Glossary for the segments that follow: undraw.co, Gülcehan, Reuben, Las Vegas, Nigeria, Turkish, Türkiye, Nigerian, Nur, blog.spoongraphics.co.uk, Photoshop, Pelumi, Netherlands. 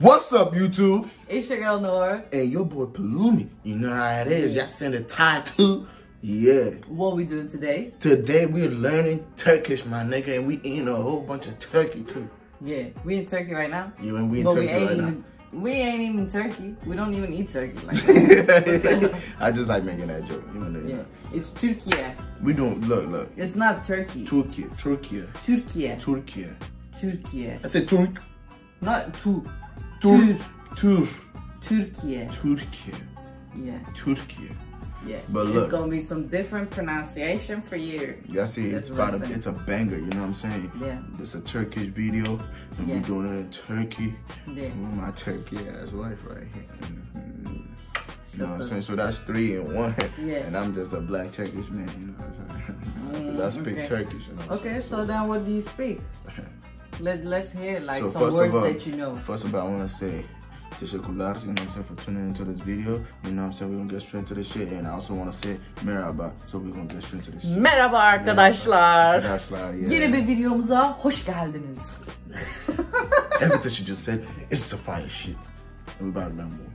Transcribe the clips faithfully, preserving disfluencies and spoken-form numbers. What's up, YouTube? It's your girl, Nur. And your boy, Pelumi. You know how it is. Y'all send a tattoo. Yeah. What we doing today? Today, we're learning Turkish, my nigga. And we eating a whole bunch of turkey, too. Yeah. We in Turkey right now. You yeah, and we in but Turkey we ain't right even, now. We ain't even Turkey. We don't even eat turkey like that. I just like making that joke. You know that. Yeah. It's Türkiye. We don't. Look, look. It's not Turkey. Türkiye. Türkiye. Türkiye. Türkiye. Türkiye. I said Turk. Not Turk. Tur, Tur, Türkiye, Türkiye, yeah, Türkiye, yeah. But look, it's gonna be some different pronunciation for you. Yeah, see, that's it's about a, it's a banger. You know what I'm saying? Yeah, it's a Turkish video, and yeah. we're doing it in Turkey. Yeah, with my Turkey ass wife right here. Mm-hmm. You know what I'm saying? So that's three and one. Yeah, and I'm just a black Turkish man. You know what I'm saying? Mm, I speak okay. Turkish. You know what okay, I'm so, so then what do you speak? Let, let's hear like so some words all, that you know. First of all, I want to say teşekkürler, you know what I'm saying, for tuning into this video. You know what I'm saying, we're going to get straight into this shit. And I also want to say merhaba, so we're going to get straight into this shit. Merhaba arkadaşlar. Arkadaşlar, yeah. Yeni bir videomuza hoş geldiniz. Everything she just said is the fire shit. And we're about to learn more.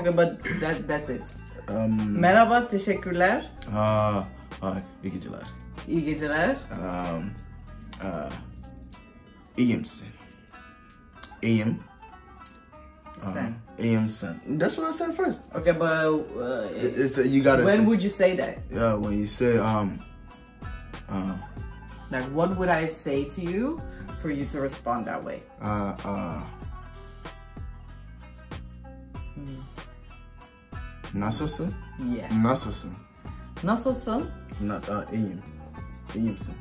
Okay, but that, that's it. Um, merhaba, teşekkürler. Uh, uh, iyi geceler. İyi geceler. Um, Uh, Eamson. Eam. Um, Eamson. That's what I said first. Okay, but uh, it, it's a, you gotta. When say, would you say that? Yeah, when you say um. Uh, like, what would I say to you for you to respond that way? Uh uh. Hmm. Nasılsın? Yeah. Nasılsın? Nasılsın? Not uh Eam. Eamson.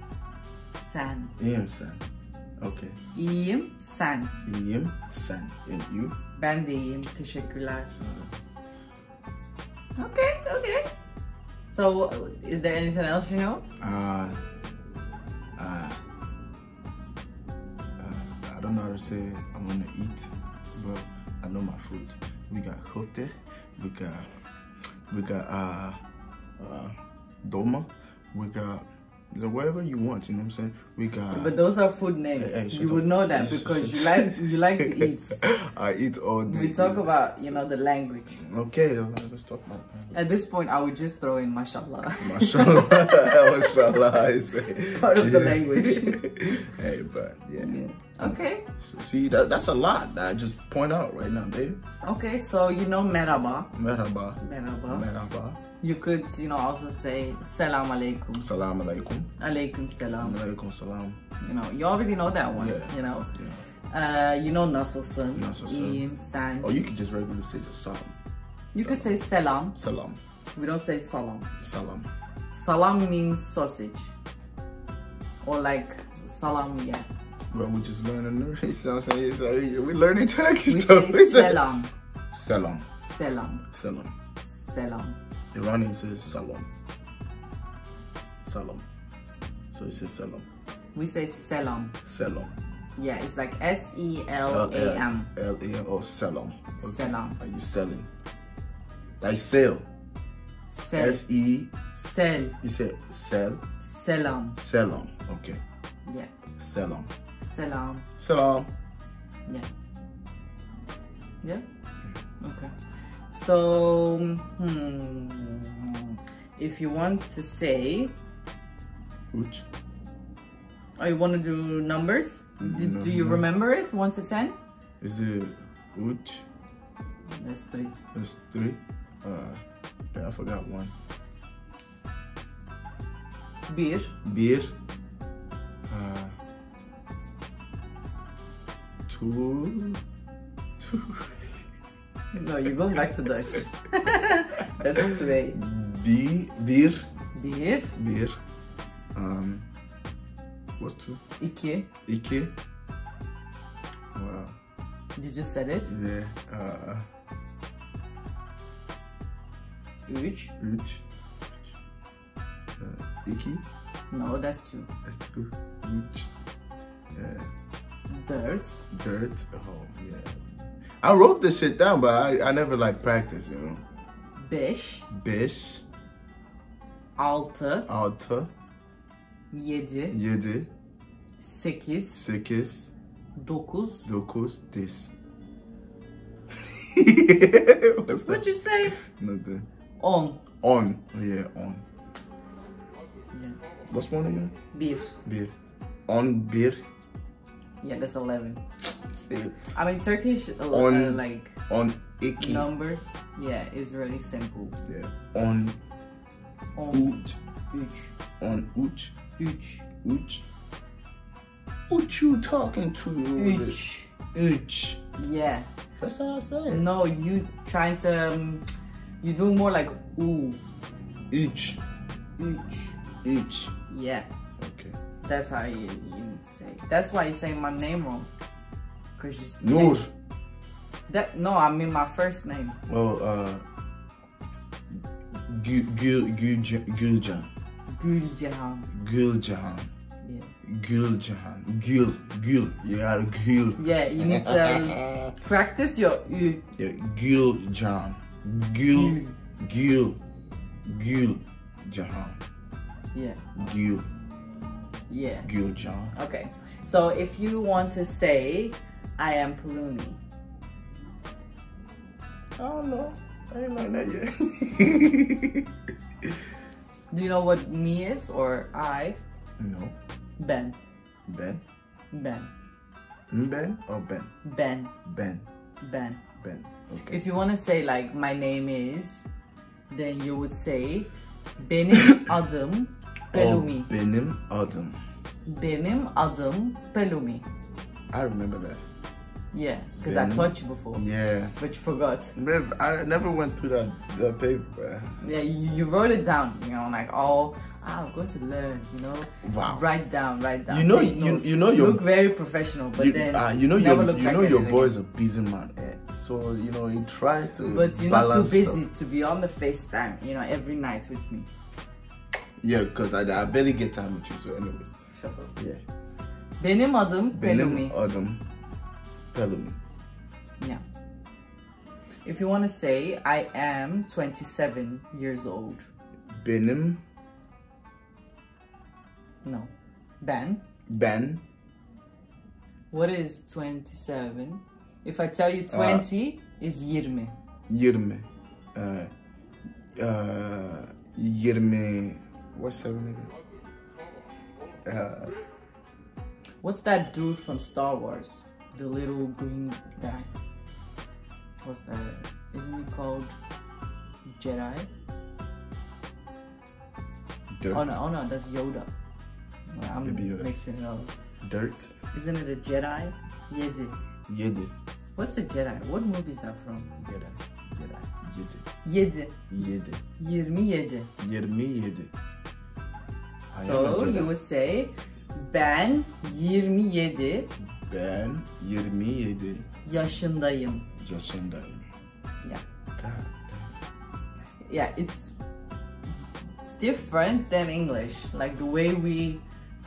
Sen. İyiyim sen. Okay. İyiyim sen. İyiyim sen. And you? Ben de iyiyim. Teşekkürler. Uh, okay, okay. So, is there anything else you know? Uh, uh, uh, I don't know how to say I'm gonna eat, but I know my food. We got köfte, we got, we got uh, uh, dolma, we got. Whatever you want, you know what I'm saying? We got. But those are food names. Hey, hey, you would know that because you like you like to eat. I eat all day. We talk about you know the language. Okay, let's talk about language. At this point, I would just throw in mashallah. Mashallah, mashallah. I say. Part of the language. Hey, but yeah. yeah. Okay. So, see, that that's a lot that I just point out right now, babe. Okay, so you know merhaba. Merhaba. Merhaba. Merhaba. You could, you know, also say salam alaikum. Salam alaikum. Alaikum salam. Alaikum salam. You know, you already know that one. Yeah. You know. Yeah. Uh, you know nasılsın. Nasılsın. San. Or you could just regularly say just salam. You salam. could say salam. Salam. We don't say salam. Salam. Salam means sausage. Or like salam, yeah. Well, we just learning Turkish. Sorry, sorry. We're learning Turkish. We stuff. say selam. Selam. Selam. Selam. Selam. Iranian says salam. Salam. So it says salam. We say selam. Selam. Yeah, it's like S E L A M. L A M or selam. Okay. Selam. Are you selling? Like sell. Sell. S E. Sell. You say sell. Selam. Selam. Okay. Yeah. Selam. Selam. Selam. Yeah. Yeah. Okay. So, hmm, if you want to say, Uch. Oh, you want to do numbers? Mm, do, no, do you no. remember it? One to ten? Is it uch? That's three. That's three. Uh, I forgot one. Bir. Bir. Uh, two. Two. No, you're going back to Dutch. That's way. Be, beer. Beer. Beer. Um, what's two? Ike. Ike. Wow. You just said it? Yeah. Uh, Uch. Uch. Uh, Iki. No, that's two. That's two. Uch. Yeah. Dirt. Dirt. Oh, yeah. I wrote this shit down, but I, I never like practice, you know. Beş. Beş. Altı. Altı. Yedi. Yedi. Sekiz. Sekiz. Dokuz. Dokuz, this. What's that? What'd you say? Nothing. On. On. Yeah, on. Yeah. What's one again? Bir. Bir. On bir. Yeah, that's eleven. See. I mean, Turkish on, like on iki numbers. Yeah, it's really simple. Yeah. On. On. Uç. Uç. On uç. Uç. Uç. What you talking to? Uch. Uch. Yeah. That's what I said. No, you trying to, um, you do more like ooh. Uch. Uch. Uch. Yeah. Okay. That's how you, you need to say it. That's why you say my name wrong. Cause it's Nur. That, no, I mean my first name. Well, uh, Gülcehan. Gülcehan. Gülcehan. Yeah. Gülcehan. Gül. Gül. You are Gül. Yeah, you need to um, practice your U. Yeah, Gülcehan. Gül. Gül. Gülcehan. Yeah. Gül. Yeah. Gülcehan. Okay. So if you want to say, I am Pelumi. I don't know. I ain't like that yet. Do you know what me is or I? No. Ben. Ben. Ben. Ben or Ben? Ben. Ben. Ben. Ben. Okay. If you want to say like my name is, then you would say Benim adım Pelumi. Or benim adım. Benim adım Pelumi. I remember that. Yeah, because I taught you before. Yeah. But you forgot. I never went through that, that paper. Yeah, you, you wrote it down, you know, like all. I'm going to learn, you know. Wow. Write down, write down. You know, you, you know, you look very professional, but you, then uh, you know, you never look you know, your boy is a busy man, eh? So you know he tries to. But you're not too busy stuff. to be on the FaceTime, you know, every night with me. Yeah, because I, I barely get time with you. So, anyways. Shut up. Yeah. Benim adım Pelumi. Benim adım Pelumi. Yeah. If you want to say, I am twenty-seven years old. Benim. No. Ben. Ben. What is twenty-seven? If I tell you twenty, uh, is yirmi. Yirmi. Uh, uh, yirmi. What's seven again? Uh. What's that dude from Star Wars? The little green guy. What's that? Isn't he called Jedi? Dirt. Oh no, oh no, that's Yoda. Well, I'm mixing it up. Dirt. Isn't it a Jedi? Yedi. Yedi. What's a Jedi? What movie is that from? Jedi. Jedi. Yedi. Yedi. Yirmi yedi. Yirmi yedi. So you would say, ben yirmi yedi. Ben yirmi yedi. Yaşındayım. Yaşındayım. Yeah. God. Yeah, it's different than English. Like the way we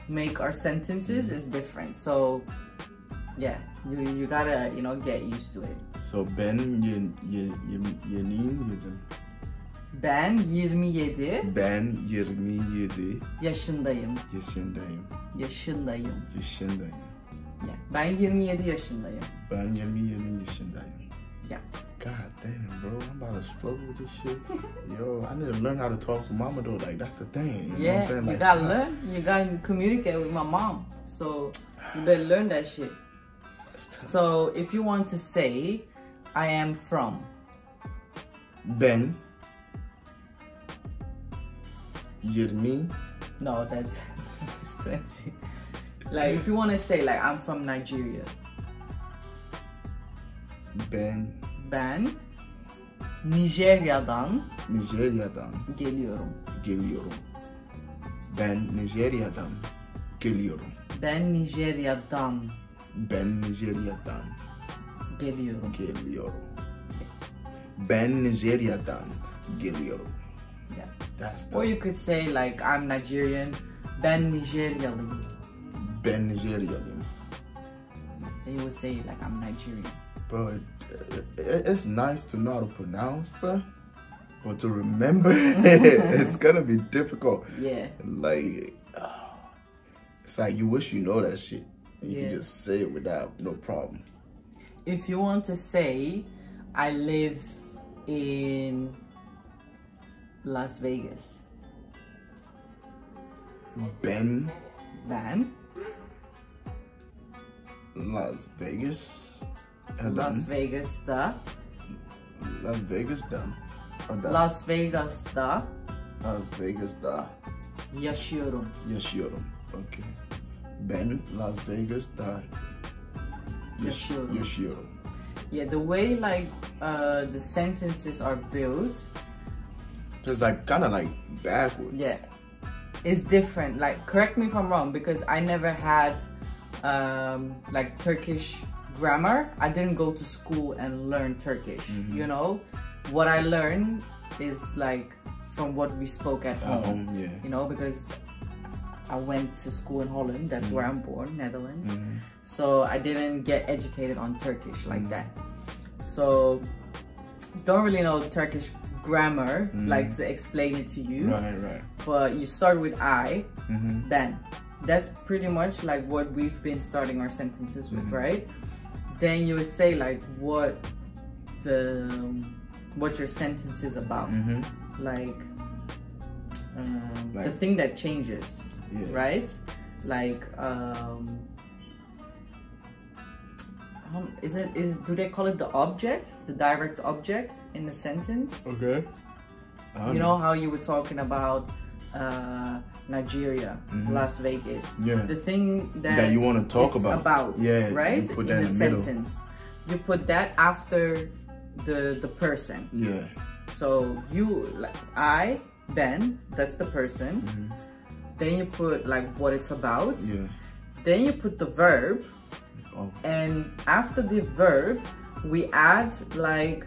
make our sentences is different, so yeah, you you gotta, you know, get used to it. So ben yen yen yen ben yirmi yedi. Ben yirmi yedi yaşındayım. Yaşındayım. Yaşındayım. Yaşındayım. Yeah. Ben yirmi yedi yaşındayım. Ben yirmi yedi yaşındayım. Yeah. God damn, bro, I'm about to struggle with this shit. Yo, I need to learn how to talk to mama though. Like, that's the thing. You yeah, know what I'm saying? Like, you gotta I, learn. You gotta communicate with my mom. So, you better learn that shit. So, if you want to say, I am from. Ben. Yirmi. No, that's, that's twenty. Like, if you want to say, like, I'm from Nigeria. Ben. Ben Nijerya'dan Nijerya'dan geliyorum. Geliyorum. Ben Nijerya'dan geliyorum. Ben Nijerya'dan Ben Nijerya'dan geliyorum. Geliyorum. Ben Nijerya'dan geliyorum. Yeah. That's the... Or you could say like I'm Nigerian. Ben Nijeryalıyım. Ben Nijeryalıyım. They would say like I'm Nigerian. Bro, it, it, it's nice to know how to pronounce, bro, but to remember, it's gonna be difficult. Yeah. Like, oh, it's like you wish you know that shit. You yeah. can just say it without no problem. If you want to say, I live in Las Vegas. Ben. Ben. Las Vegas. Adam. Las Vegas da. Las Vegas da. Adam. Las Vegas da. Las Vegas da. Yaşıyorum. Yaşıyorum. Okay. Ben Las Vegas'ta yaşıyorum. yaşıyorum. Yeah, the way like uh, the sentences are built, just like kind of like backwards. Yeah, it's different. Like, correct me if I'm wrong, because I never had um, like Turkish grammar. I didn't go to school and learn Turkish. Mm-hmm. You know, what I learned is like from what we spoke at home. Um, yeah. You know, because I went to school in Holland, that's mm. where I'm born, Netherlands. Mm. So I didn't get educated on Turkish like mm. that. So don't really know Turkish grammar, mm. like to explain it to you. Right, right. But you start with I, mm-hmm. then. That's pretty much like what we've been starting our sentences with, mm-hmm. right? Then you would say like what the what your sentence is about. Mm-hmm. Like, um, like the thing that changes. Yeah. Right? Like, um, is it is do they call it the object, the direct object in the sentence? Okay. Um, you know how you were talking about uh, Nigeria, mm-hmm. Las Vegas. Yeah. The thing that, that you want to talk about. about. Yeah. Right? You put that in, in the sentence, middle. You put that after the the person. Yeah. So you, like, I, Ben, that's the person. Mm-hmm. Then you put like what it's about. Yeah. Then you put the verb. Oh. And after the verb, we add like,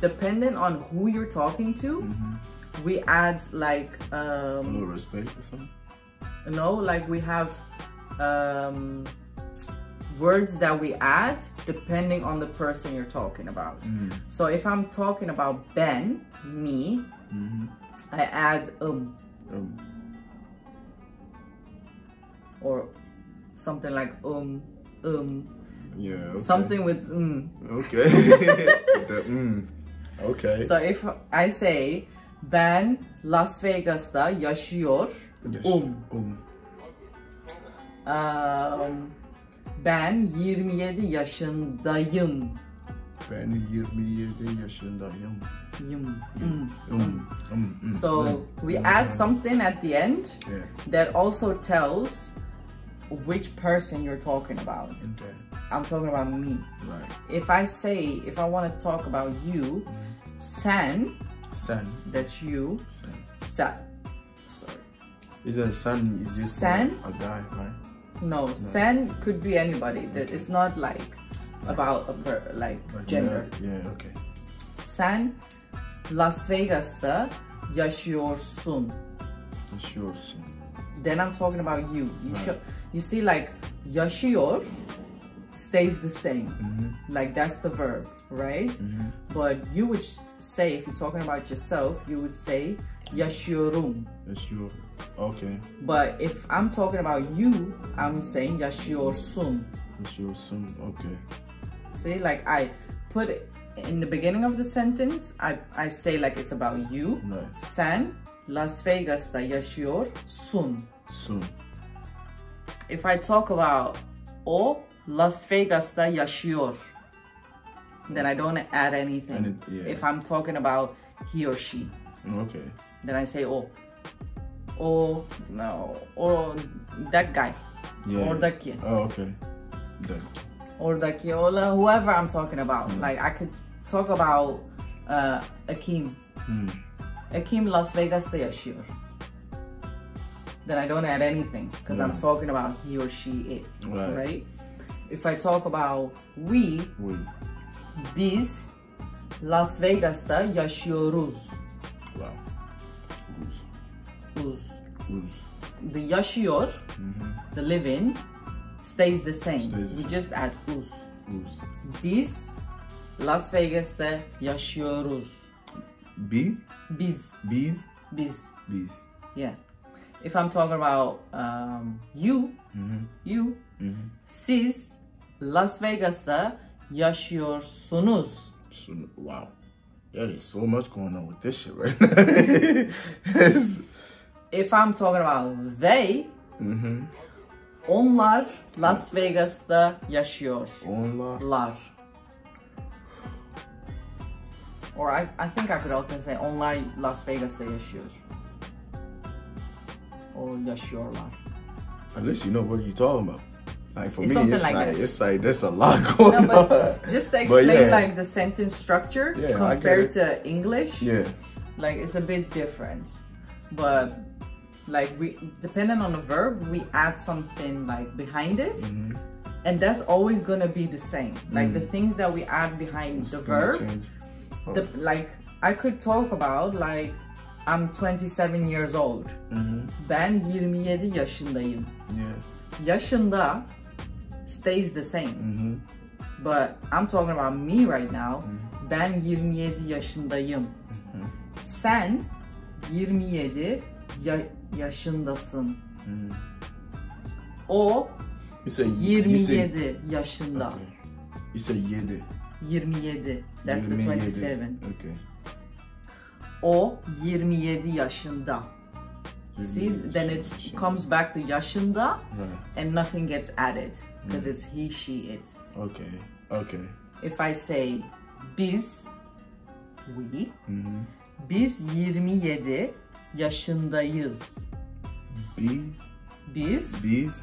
depending on who you're talking to, mm-hmm. we add like um, a little respect or something. No, like we have um, words that we add depending on the person you're talking about. Mm-hmm. So if I'm talking about Ben, me, mm-hmm. I add um. um. or something like um, um, yeah, okay. something with um. Okay. the, mm. Okay. So if I say, ben Las Vegas'ta yaşıyor, um. um. Um, ben yirmi yedi yaşındayım. Ben yirmi yedi yaşındayım. Yum. Mm. Um, um, um, so um, we um, add um, something at the end yeah. that also tells which person you're talking about. Okay. I'm talking about me. Right. If I say, if I want to talk about you, sen, sen. That's you. Sen. Sen. Sorry. Is that sen? Is this sen? A guy, right? No, no, sen could be anybody. Okay. It's not like, like about a per, like, like gender. Yeah, yeah, okay. Sen Las Vegas'ta yaşıyorsun. Yaşıyorsun. Then I'm talking about you. You right. should. You see, like, yaşıyor stays the same. Mm-hmm. Like, that's the verb, right? Mm-hmm. But you would say, if you're talking about yourself, you would say, yaşıyorum. Yaşıyorum. Okay. But if I'm talking about you, I'm saying, yaşıyorsun. Yaşıyorsun, okay. See, like, I put it in the beginning of the sentence, I, I say, like, it's about you. Right. Sen Las Vegas'ta yaşıyorsun. Sun. If I talk about O Las Vegas'ta yaşıyor, then I don't add anything. It, yeah. If I'm talking about he or she, okay, then I say O, O no, or that guy, yeah. or that kid. Oh, okay. That. Or that kid, or whoever I'm talking about. Mm. Like, I could talk about uh, Akeem. Mm. Akeem Las Vegas'ta yaşıyor. Then I don't add anything because yeah. I'm talking about he or she, it, right? right? If I talk about we, we. Biz Las Vegas'ta yaşıyoruz. Wow. Uz. Uz. Uz. The yaşıyor, mm-hmm. the living, stays the same. Stays the we same. just add uz. Uz. Biz Las Vegas'ta yaşıyoruz. Bi? Biz. Biz? Biz. Biz. Yeah. if I'm talking about um, you, mm-hmm. you, mm-hmm. siz Las Vegas'ta yaşıyorsunuz. Wow. There is so much going on with this shit right now. If I'm talking about they, mm-hmm. onlar Las Vegas'ta yaşıyor. Onlar. Lar. Or I, I think I could also say onlar Las Vegas'ta yaşıyor. Or yaşıyorlar. At least you know what you're talking about. Like for it's me, it's like, like it's like there's a lot going no, but on. Just to explain yeah. like the sentence structure yeah, compared to English. Yeah. Like it's a bit different. But like we depending on the verb, we add something like behind it. Mm-hmm. And that's always gonna be the same. Like mm-hmm. the things that we add behind it's the verb. Change. The, like I could talk about like I'm twenty-seven years old. Mm-hmm. Ben yirmi yedi yaşındayım. Yeah. Yaşında stays the same. Mm-hmm. But I'm talking about me right now. Mm-hmm. Ben yirmi yedi yaşındayım. Mm-hmm. Sen yirmi yedi ya yaşındasın. Mm-hmm. O say, yirmi yedi say, yaşında. Okay. You say yedi. yirmi yedi. That's yirmi yedi. The twenty-seven. Okay. O yirmi yedi yaşında. yirmi yedi see, yaşında. Then it comes back to yaşında right. and nothing gets added because mm. it's he, she, it. Okay. Okay. If I say biz, we, mm-hmm. biz yirmi yedi yaşındayız. Biz, biz, biz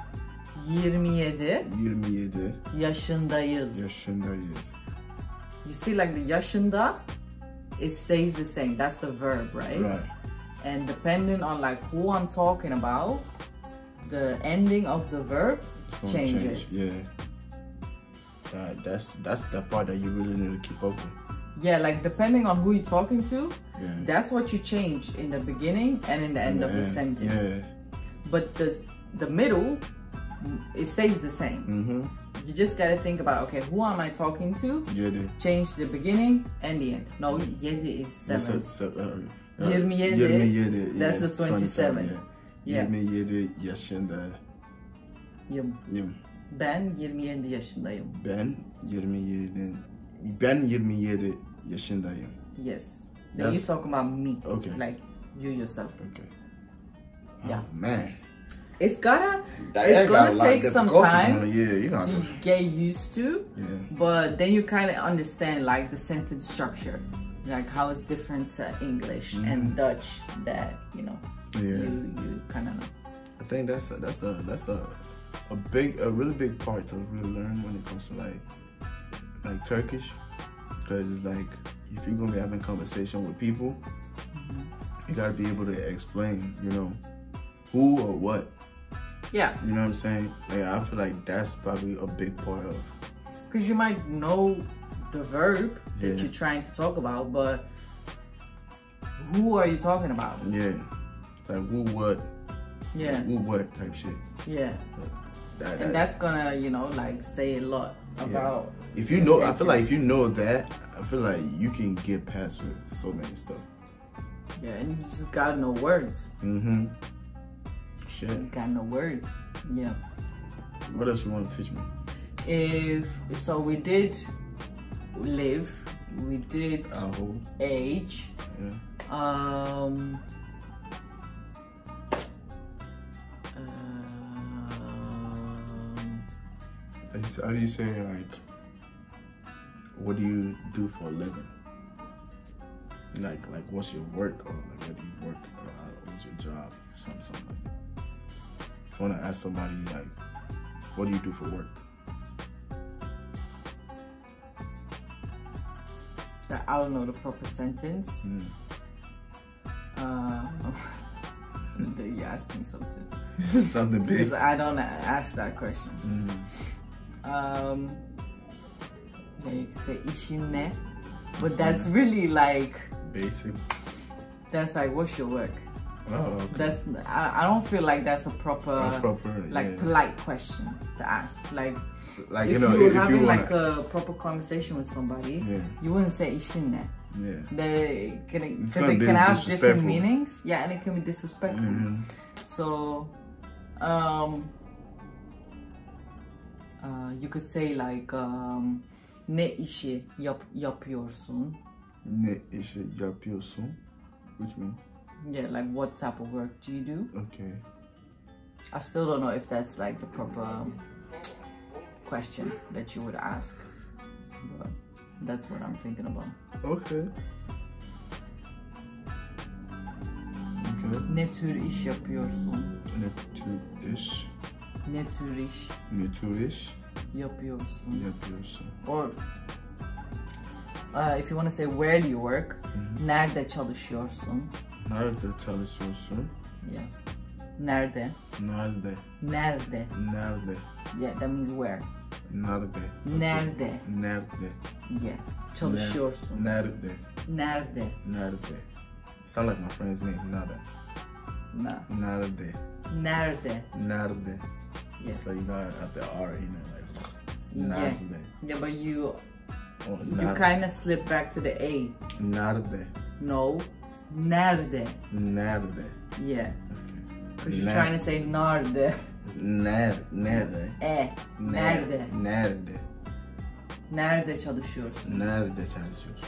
yirmi yedi, yirmi yedi yaşındayız. Yaşındayız. You see, like the yaşında, it stays the same. That's the verb, right? Right. And depending on like who I'm talking about, the ending of the verb some changes. Change. Yeah. Uh, that's that's the part that you really need to keep up with. Yeah, like depending on who you're talking to, yeah. that's what you change in the beginning and in the end yeah. of the sentence. Yeah. But the the middle, it stays the same. Mm-hmm. You just gotta think about, okay, who am I talking to? Yedi. Change the beginning and the end. No, yedi is seven. Seven. Uh, yirmi yedi. Yirmi yedi. That's yes, the twenty-seven. twenty-seven yeah. Yirmi yedi yaşında. Yım. Yım. Ben yirmi yedi yaşındayım. Ben yirmi yedi. Ben yirmi yedi yaşındayım. Yes. Then that's... you talk about me. Okay. Like you yourself. Okay. Oh, yeah. Man. It's gotta, that it's gonna take some time yeah, you know, to get used to, yeah. but then you kind of understand like the sentence structure, like how it's different to English mm-hmm. and Dutch. That you know, yeah. you you kind of know. I think that's a, that's the that's a a big a really big part to really learn when it comes to like like Turkish, because it's like if you're gonna be having conversation with people, mm-hmm. you gotta be able to explain, you know. Who or what? Yeah. You know what I'm saying? Like, I feel like that's probably a big part of. Because you might know the verb yeah. that you're trying to talk about, but who are you talking about? Yeah. It's like who, what? Yeah. Who, what type shit. Yeah. That, that, and that's gonna, you know, like say a lot about. Yeah. If you know, sentence. I feel like if you know that, I feel like you can get past with so many stuff. Yeah, and you just gotta know words. Mm-hmm. Shit. You got no words. Yeah. What else you want to teach me? If so, we did live. We did oh. age. Yeah. Um. Uh, How do you say like? What do you do for a living? Like, like, what's your work or like, what do you work or uh, what's your job? Something, something like that. If you want to ask somebody like, what do you do for work? I don't know the proper sentence. Mm. Uh, you asked me something. Something big. Because I don't ask that question. Mm. Um, yeah, you can say işin ne, but that's really like basic. That's like what's your work? Oh, okay. That's I, I don't feel like that's a proper, that's proper like yeah. polite question to ask. Like, like if you know, you're if having you wanna... like a proper conversation with somebody, yeah. you wouldn't say "ishin ne." Yeah, they can because it can have different meanings. Yeah, and it can be disrespectful. Mm-hmm. So um, uh, you could say like um, ne işi yap yapıyorsun? Ne işi yapıyorsun? Which means? Yeah, like what type of work do you do? Okay. I still don't know if that's like the proper question that you would ask, but that's what I'm thinking about. Okay. Okay. Ne tür iş yapıyorsun? Ne tür iş? Ne tür iş? Ne tür iş? Yapıyorsun. Yapıyorsun. Or uh, if you want to say where do you work, mm-hmm. Nerede çalışıyorsun? Nerede çalışıyorsun? Yeah. Nerede? Nerede? Nerede? Nerede? Yeah, that means where. Nerede? Nerede? Nerede? Yeah. Çalışıyorsun. Nerede? Nerede? Nerede? Sound like my friend's name, Nada. Nah. Nerede? Nerede? Nerede? Yeah. It's like you know at the R, you know, like Nerede. Yeah, yeah, but you oh, you kind of slip back to the A. Nerede. No. Nerede. Nerede. Yeah. Okay. Because you're trying to say nerede. Ner, nerede. E. Nerede. Nerede. Nerede çalışıyorsun? Nerede çalışıyorsun?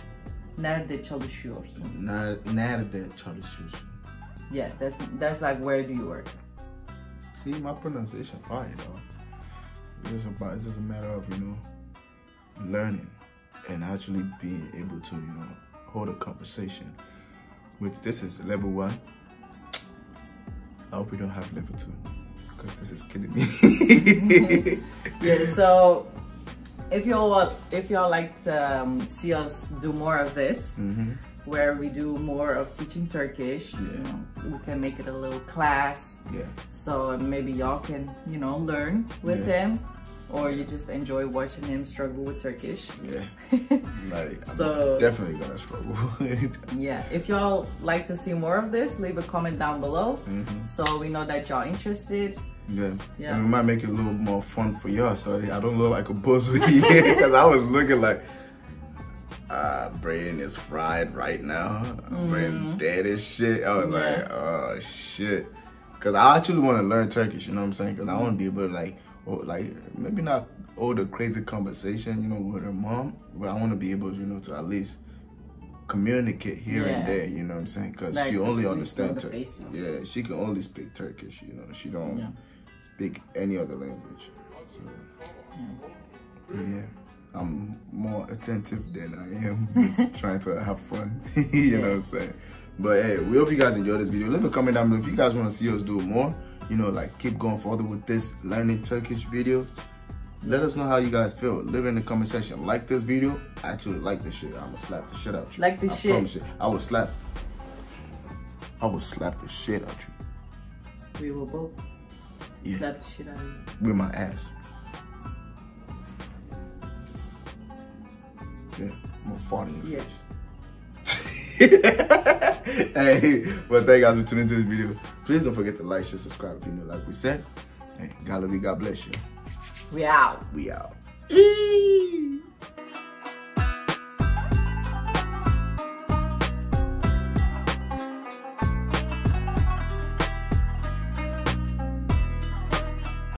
Nerede çalışıyorsun? Ner, nerede çalışıyorsun? Yeah, that's that's like where do you work? See, my pronunciation fine, you know. It's just about it's just a matter of, you know, learning and actually being able to, you know, hold a conversation. Which this is level one. I hope we don't have level two, because this is killing me. Yeah, so if y'all if y'all like to um, see us do more of this, mm-hmm. where we do more of teaching Turkish, yeah. you know, we can make it a little class. Yeah. So maybe y'all can, you know, learn with yeah. him, or you just enjoy watching him struggle with Turkish. Yeah. Like, so I'm definitely gonna struggle. Yeah. If y'all like to see more of this, leave a comment down below, mm-hmm. so we know that y'all interested. Yeah. Yeah. And we might make it a little more fun for y'all, so I don't look like a buzz with you, because I was looking like, uh, brain is fried right now. Mm-hmm. Brain dead as shit. I was yeah. like, oh shit, because I actually want to learn Turkish. You know what I'm saying? Because mm-hmm. I want to be able to like. Or like maybe not all the crazy conversation, you know, with her mom, but I want to be able, you know, to at least communicate here yeah. and there, you know what I'm saying? Because like she only understands Turkish. Yeah, she can only speak Turkish, you know, she don't yeah. speak any other language. So, yeah. yeah, I'm more attentive than I am trying to have fun, you yeah. know what I'm saying? But hey, we hope you guys enjoyed this video. Leave a comment down below if you guys want to see us do more. You know, like keep going further with this learning Turkish video. Let us know how you guys feel. Leave it in the comment section. Like this video. I actually like this shit. I'ma slap the shit out you. Like this I shit. Promise you, I will slap. I will slap the shit out you. We will both yeah. slap the shit out of you. With my ass. Yeah, I'm gonna fart in your face. Hey, well, thank you guys for tuning into this video. Please don't forget to like, share, subscribe if you know, like we said. Hey, God love you, God bless you. We out. We out. Eee.